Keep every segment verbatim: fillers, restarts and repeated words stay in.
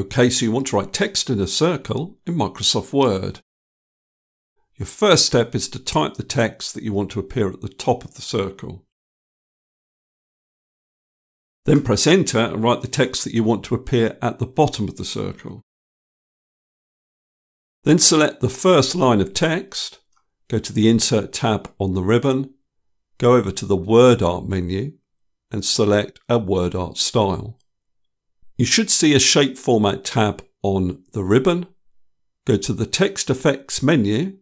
Okay, so you want to write text in a circle in Microsoft Word. Your first step is to type the text that you want to appear at the top of the circle. Then press enter and write the text that you want to appear at the bottom of the circle. Then select the first line of text, go to the Insert tab on the ribbon, go over to the Word Art menu and select a Word Art style. You should see a Shape Format tab on the ribbon. Go to the Text Effects menu,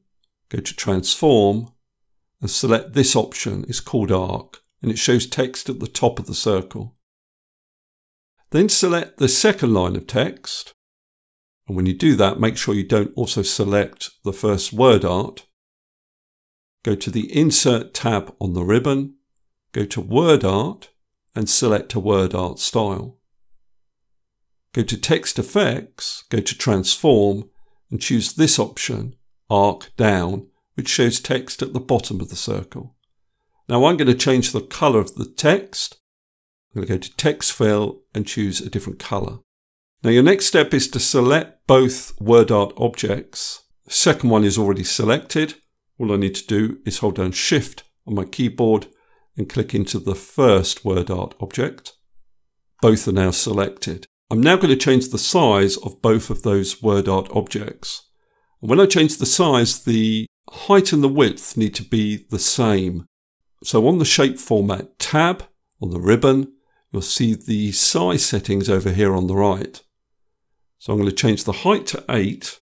go to Transform and select this option. It's called Arc and it shows text at the top of the circle. Then select the second line of text, and when you do that, make sure you don't also select the first word art. Go to the Insert tab on the ribbon, go to Word Art and select a Word Art style. Go to Text Effects, go to Transform and choose this option, Arc Down, which shows text at the bottom of the circle. Now I'm going to change the colour of the text. I'm going to go to Text Fill and choose a different colour. Now your next step is to select both Word Art objects. The second one is already selected. All I need to do is hold down Shift on my keyboard and click into the first Word Art object. Both are now selected. I'm now going to change the size of both of those Word Art objects. And when I change the size, the height and the width need to be the same. So on the Shape Format tab on the ribbon, you'll see the size settings over here on the right. So I'm going to change the height to eight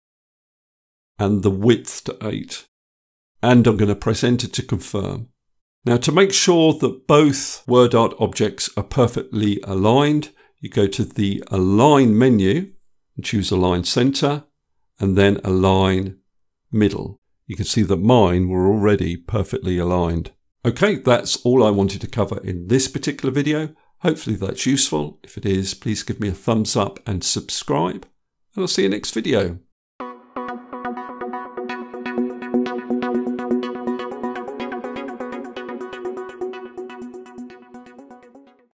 and the width to eight. And I'm going to press enter to confirm. Now to make sure that both Word Art objects are perfectly aligned, you go to the Align menu and choose Align Center and then Align Middle. You can see that mine were already perfectly aligned. Okay, that's all I wanted to cover in this particular video. Hopefully that's useful. If it is, please give me a thumbs up and subscribe, and I'll see you next video.